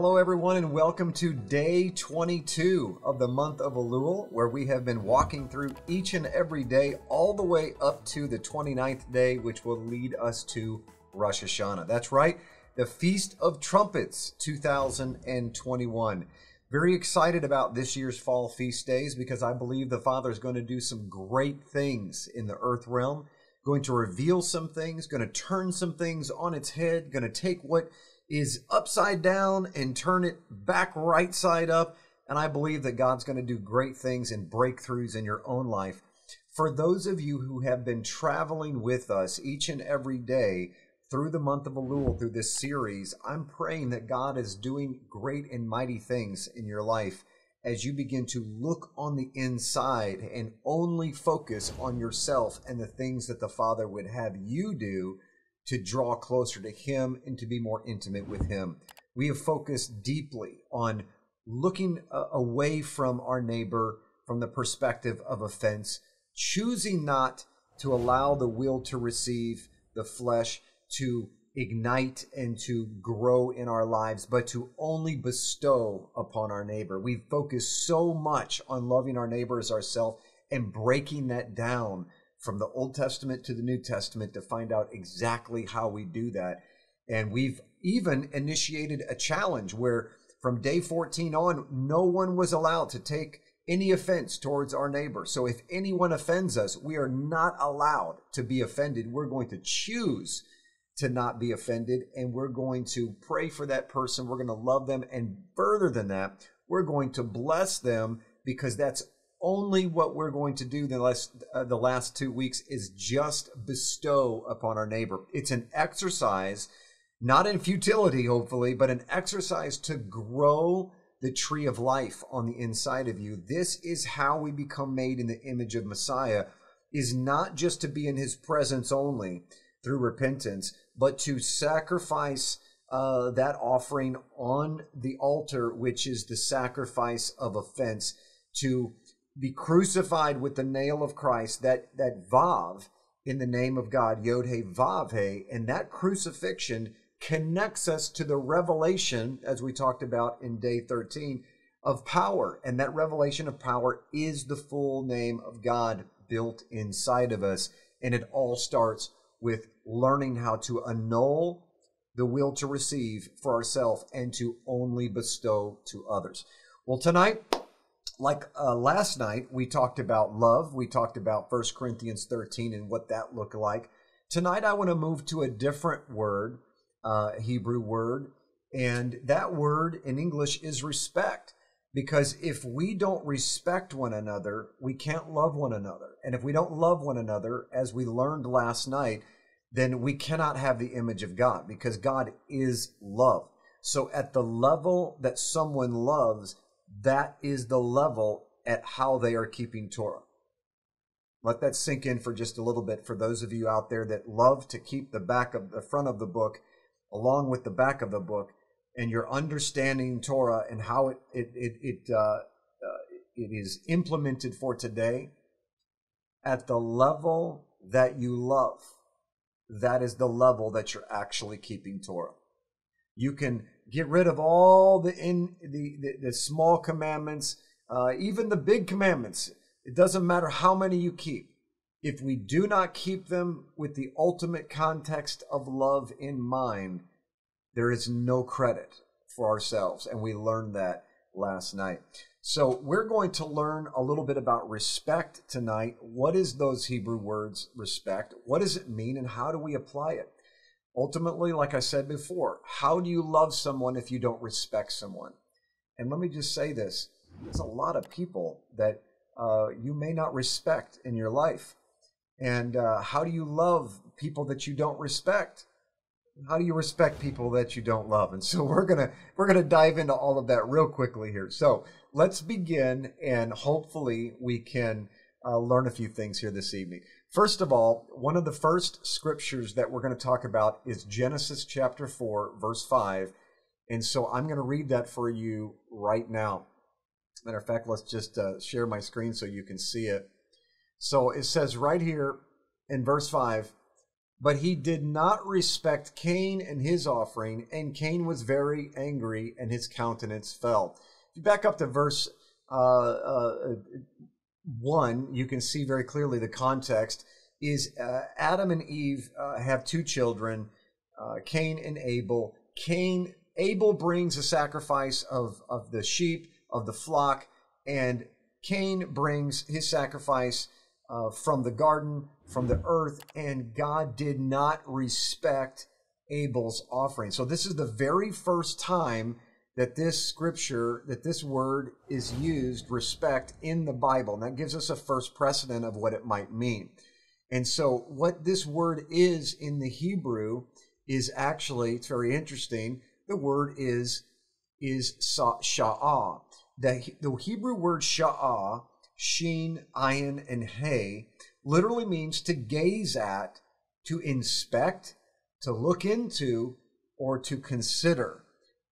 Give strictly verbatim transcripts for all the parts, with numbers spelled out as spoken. Hello everyone and welcome to day twenty-two of the month of Elul, where we have been walking through each and every day all the way up to the twenty-ninth day, which will lead us to Rosh Hashanah. That's right, the Feast of Trumpets two thousand twenty-one. Very excited about this year's fall feast days because I believe the Father is going to do some great things in the earth realm, going to reveal some things, going to turn some things on its head, going to take what is upside down and turn it back right side up. And I believe that God's going to do great things and breakthroughs in your own life. For those of you who have been traveling with us each and every day through the month of Elul, through this series, I'm praying that God is doing great and mighty things in your life as you begin to look on the inside and only focus on yourself and the things that the Father would have you do to draw closer to Him and to be more intimate with Him. We have focused deeply on looking away from our neighbor from the perspective of offense, choosing not to allow the will to receive, the flesh to ignite and to grow in our lives, but to only bestow upon our neighbor. We focus so much on loving our neighbor as ourselves and breaking that down from the Old Testament to the New Testament to find out exactly how we do that. And we've even initiated a challenge where from day fourteen on, no one was allowed to take any offense towards our neighbor. So if anyone offends us, we are not allowed to be offended. We're going to choose to not be offended, and we're going to pray for that person. We're going to love them. And further than that, we're going to bless them, because that's only what we're going to do the last, uh, the last two weeks is just bestow upon our neighbor. It's an exercise, not in futility, hopefully, but an exercise to grow the tree of life on the inside of you. This is how we become made in the image of Messiah, is not just to be in His presence only through repentance, but to sacrifice uh, that offering on the altar, which is the sacrifice of offense, to be crucified with the nail of Christ, that, that Vav in the name of God, Yod-Heh Vav-Heh, and that crucifixion connects us to the revelation, as we talked about in day thirteen, of power. And that revelation of power is the full name of God built inside of us. And it all starts with learning how to annul the will to receive for ourselves and to only bestow to others. Well, tonight, Like uh, last night, we talked about love. We talked about First Corinthians thirteen and what that looked like. Tonight, I want to move to a different word, uh, Hebrew word, and that word in English is respect. Because if we don't respect one another, we can't love one another. And if we don't love one another, as we learned last night, then we cannot have the image of God, because God is love. So at the level that someone loves, that is the level at how they are keeping Torah. Let that sink in for just a little bit for those of you out there that love to keep the back of the front of the book along with the back of the book, and you're understanding Torah and how it it it it, uh, uh, it is implemented for today. At the level that you love, that is the level that you're actually keeping Torah. You can get rid of all the in the, the, the small commandments, uh, even the big commandments. It doesn't matter how many you keep. If we do not keep them with the ultimate context of love in mind, there is no credit for ourselves. And we learned that last night. So we're going to learn a little bit about respect tonight. What is those Hebrew words, respect? What does it mean, and how do we apply it? Ultimately, like I said before, how do you love someone if you don't respect someone? And let me just say this. There's a lot of people that uh, you may not respect in your life. And uh, how do you love people that you don't respect? How do you respect people that you don't love? And so we're gonna we're gonna dive into all of that real quickly here. So let's begin, and hopefully we can uh, learn a few things here this evening. First of all, one of the first scriptures that we're going to talk about is Genesis chapter four, verse five. And so I'm going to read that for you right now. Matter of fact, let's just uh, share my screen so you can see it. So it says right here in verse five, But he did not respect Cain and his offering, and Cain was very angry, and his countenance fell. If you back up to verse uh, uh, one, you can see very clearly the context is uh, Adam and Eve uh, have two children, uh, Cain and Abel. Cain, Abel brings a sacrifice of, of the sheep, of the flock, and Cain brings his sacrifice Uh, from the garden, from the earth, and God did not respect Abel's offering. So this is the very first time that this scripture, that this word is used, respect, in the Bible. And that gives us a first precedent of what it might mean. And so what this word is in the Hebrew is actually, it's very interesting, the word is, is sha'ah. The, the Hebrew word sha'ah, Sheen, Ayin, and He, literally means to gaze at, to inspect, to look into, or to consider.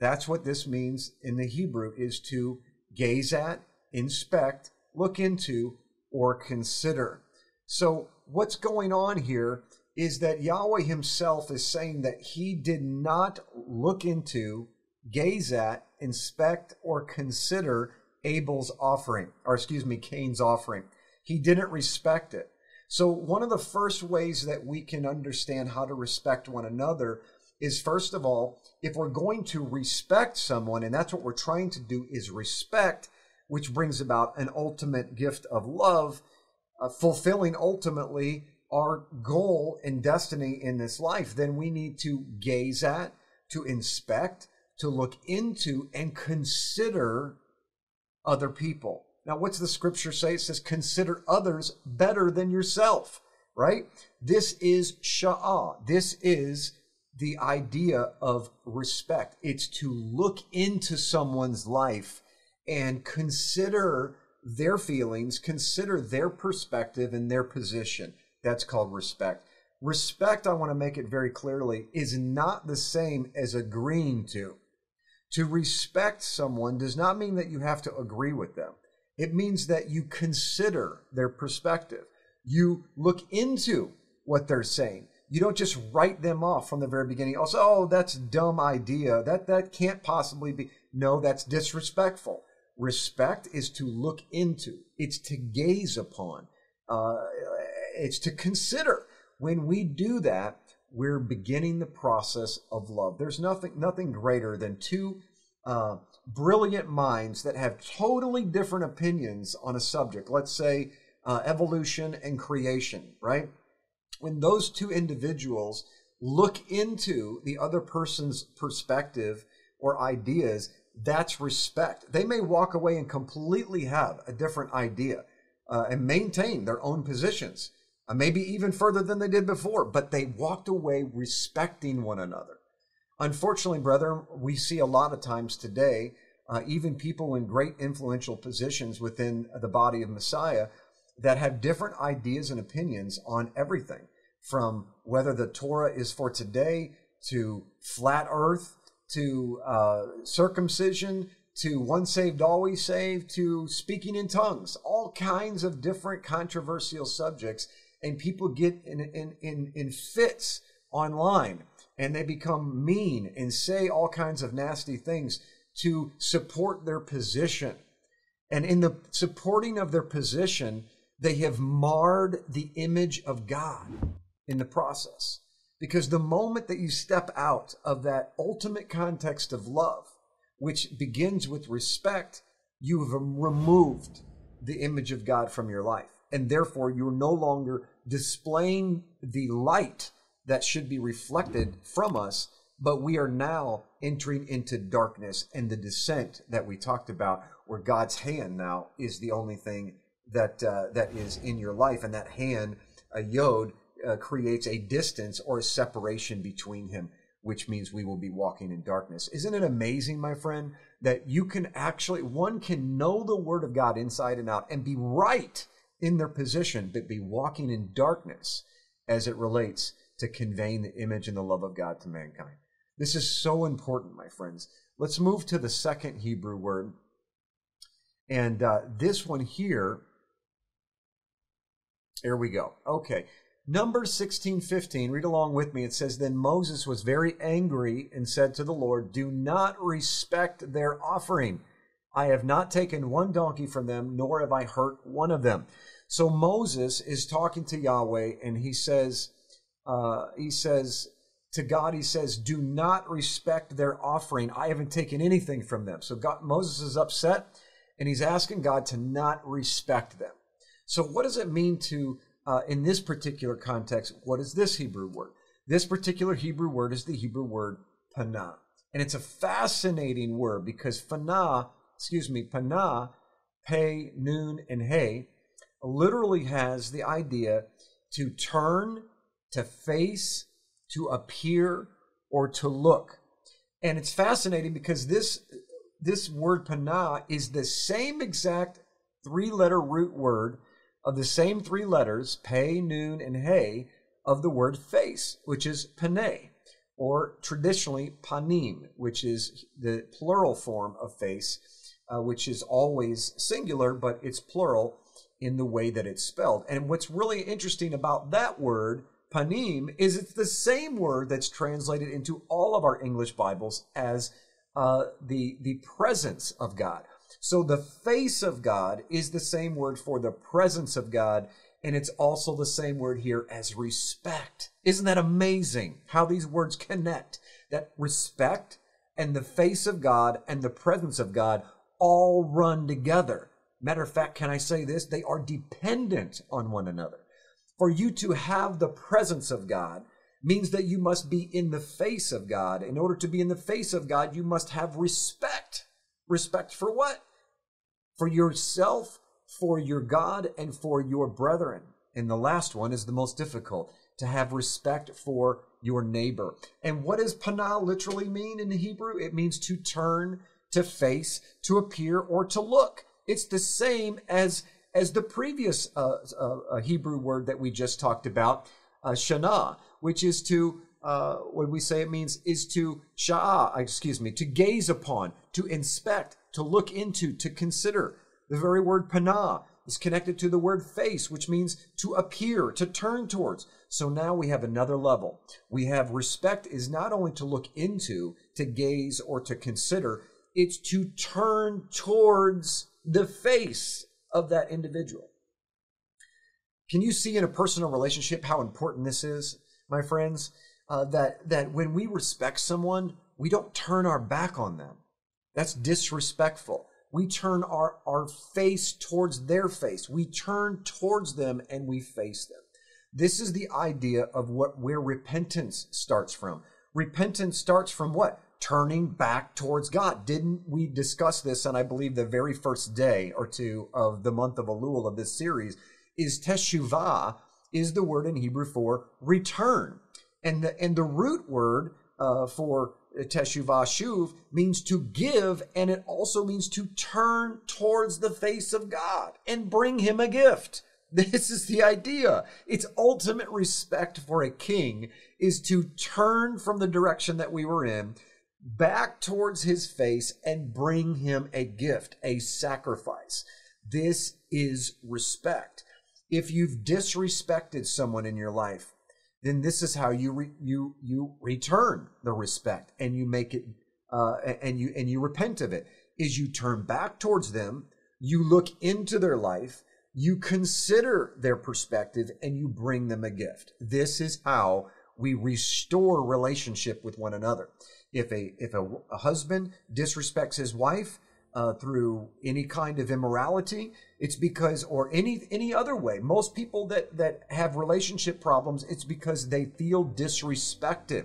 That's what this means in the Hebrew, is to gaze at, inspect, look into, or consider. So what's going on here is that Yahweh himself is saying that he did not look into, gaze at, inspect, or consider Abel's offering, or excuse me, Cain's offering. He didn't respect it. So one of the first ways that we can understand how to respect one another is, first of all, if we're going to respect someone, and that's what we're trying to do, is respect, which brings about an ultimate gift of love, uh, fulfilling ultimately our goal and destiny in this life, then we need to gaze at, to inspect, to look into, and consider other people. Now, what's the scripture say? It says, consider others better than yourself, right? This is sha'ah. This is the idea of respect. It's to look into someone's life and consider their feelings, consider their perspective and their position. That's called respect. Respect, I want to make it very clearly, is not the same as agreeing to. To respect someone does not mean that you have to agree with them. It means that you consider their perspective. You look into what they're saying. You don't just write them off from the very beginning. Also, oh, that's a dumb idea. That, that can't possibly be. No, that's disrespectful. Respect is to look into. It's to gaze upon. Uh, it's to consider. When we do that, we're beginning the process of love. There's nothing, nothing greater than two uh, brilliant minds that have totally different opinions on a subject. Let's say uh, evolution and creation, right? When those two individuals look into the other person's perspective or ideas, that's respect. They may walk away and completely have a different idea uh, and maintain their own positions, maybe even further than they did before, but they walked away respecting one another. Unfortunately, brethren, we see a lot of times today, uh, even people in great influential positions within the body of Messiah that have different ideas and opinions on everything, from whether the Torah is for today, to flat earth, to uh, circumcision, to once saved, always saved, to speaking in tongues, all kinds of different controversial subjects. And people get in, in, in, in fits online, and they become mean and say all kinds of nasty things to support their position. And in the supporting of their position, they have marred the image of God in the process. Because the moment that you step out of that ultimate context of love, which begins with respect, you have removed the image of God from your life. And therefore, you're no longer displaying the light that should be reflected from us, but we are now entering into darkness and the descent that we talked about, where God's hand now is the only thing that uh, that is in your life. And that hand, a yod, uh, creates a distance or a separation between him, which means we will be walking in darkness. Isn't it amazing, my friend, that you can actually, one can know the word of God inside and out and be right in their position, but be walking in darkness as it relates to conveying the image and the love of God to mankind. This is so important, my friends. Let's move to the second Hebrew word. And uh, this one here, here we go. Okay, Numbers sixteen fifteen, read along with me. It says, then Moses was very angry and said to the Lord, do not respect their offering. I have not taken one donkey from them, nor have I hurt one of them. So Moses is talking to Yahweh, and he says, uh, he says to God, he says, do not respect their offering. I haven't taken anything from them. So God, Moses is upset, and he's asking God to not respect them. So what does it mean to Uh, in this particular context, what is this Hebrew word? This particular Hebrew word is the Hebrew word panah. And it's a fascinating word because panah, excuse me, panah, pe, nun, and he, literally has the idea to turn, to face, to appear, or to look. And it's fascinating because this, this word panah is the same exact three-letter root word of the same three letters, pei, nun, and he, of the word face, which is paneh, or traditionally panim, which is the plural form of face, uh, which is always singular, but it's plural in the way that it's spelled. And what's really interesting about that word, panim, is it's the same word that's translated into all of our English Bibles as uh, the, the presence of God. So the face of God is the same word for the presence of God, and it's also the same word here as respect. Isn't that amazing how these words connect? That respect and the face of God and the presence of God all run together. Matter of fact, can I say this? They are dependent on one another. For you to have the presence of God means that you must be in the face of God. In order to be in the face of God, you must have respect. Respect for what? For yourself, for your God, and for your brethren. And the last one is the most difficult, to have respect for your neighbor. And what does panah literally mean in the Hebrew? It means to turn, to face, to appear, or to look. It's the same as, as the previous uh, uh, Hebrew word that we just talked about, uh, sha'ah, which is to Uh, when we say it means is to sha'ah, excuse me, to gaze upon, to inspect, to look into, to consider. The very word panah is connected to the word face, which means to appear, to turn towards. So now we have another level. We have respect is not only to look into, to gaze, or to consider, it's to turn towards the face of that individual. Can you see in a personal relationship how important this is, my friends? Uh, that, that when we respect someone, we don't turn our back on them. That's disrespectful. We turn our, our face towards their face. We turn towards them and we face them. This is the idea of what where repentance starts from. Repentance starts from what? Turning back towards God. Didn't we discuss this? And I believe the very first day or two of the month of Elul of this series is teshuvah is the word in Hebrew for return. And the, and the root word uh, for teshuvah, shuv, means to give, and it also means to turn towards the face of God and bring him a gift. This is the idea. It's ultimate respect for a king is to turn from the direction that we were in back towards his face and bring him a gift, a sacrifice. This is respect. If you've disrespected someone in your life, then this is how you re, you you return the respect, and you make it uh, and you and you repent of it. Is you turn back towards them, you look into their life, you consider their perspective, and you bring them a gift. This is how we restore relationship with one another. If a if a, a husband disrespects his wife uh, through any kind of immorality, it's because, or any any other way, most people that, that have relationship problems, it's because they feel disrespected.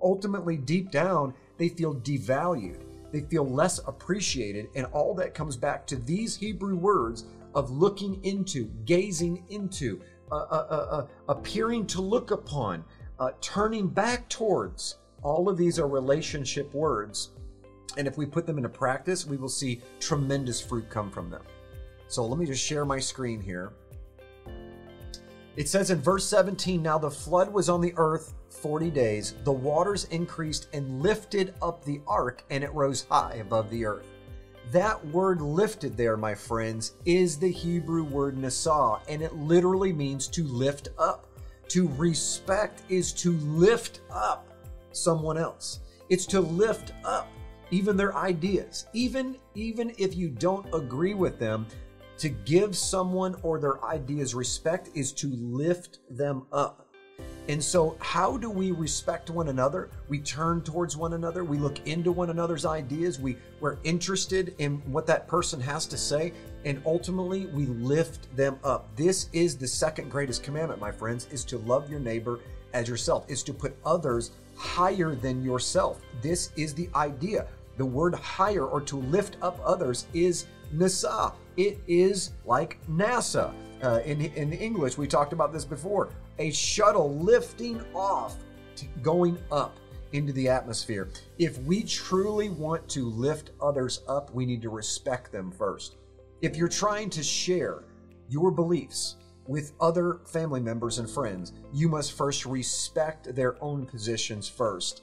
Ultimately, deep down, they feel devalued. They feel less appreciated. And all that comes back to these Hebrew words of looking into, gazing into, uh, uh, uh, uh, appearing to look upon, uh, turning back towards. All of these are relationship words. And if we put them into practice, we will see tremendous fruit come from them. So let me just share my screen here. It says in verse seventeen, now the flood was on the earth forty days. The waters increased and lifted up the ark, and it rose high above the earth. That word lifted there, my friends, is the Hebrew word Nasa, and it literally means to lift up, To respect is to lift up someone else. It's to lift up even their ideas, even, even if you don't agree with them. To give someone or their ideas respect is to lift them up. And so how do we respect one another? We turn towards one another. We look into one another's ideas. We, we're interested in what that person has to say. And ultimately, we lift them up. This is the second greatest commandment, my friends, is to love your neighbor as yourself. It's to put others higher than yourself. This is the idea. The word higher, or to lift up others, is Nasa. It is like NASA. Uh, in, in English, we talked about this before. A shuttle lifting off, to going up into the atmosphere. If we truly want to lift others up, we need to respect them first. If you're trying to share your beliefs with other family members and friends, you must first respect their own positions first.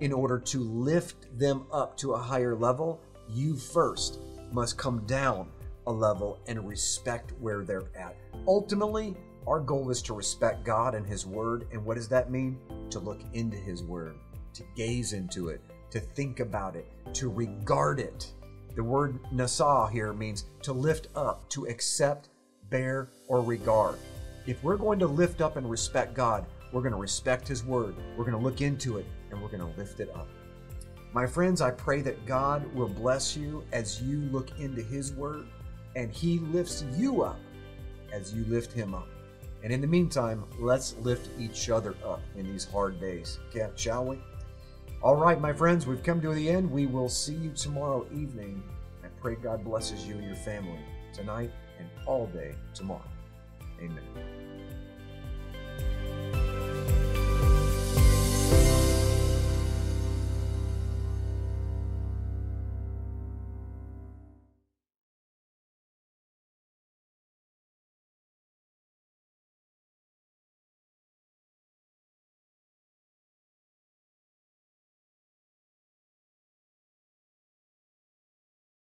In order to lift them up to a higher level, you first must come down a level and respect where they're at. Ultimately, our goal is to respect God and His Word. And what does that mean? To look into His Word, to gaze into it, to think about it, to regard it. The word nasah here means to lift up, to accept, bear, or regard. If we're going to lift up and respect God, we're going to respect His Word. We're going to look into it, and we're going to lift it up. My friends, I pray that God will bless you as you look into His Word, and He lifts you up as you lift Him up. And in the meantime, let's lift each other up in these hard days, shall we? All right, my friends, we've come to the end. We will see you tomorrow evening. I pray God blesses you and your family tonight and all day tomorrow. Amen.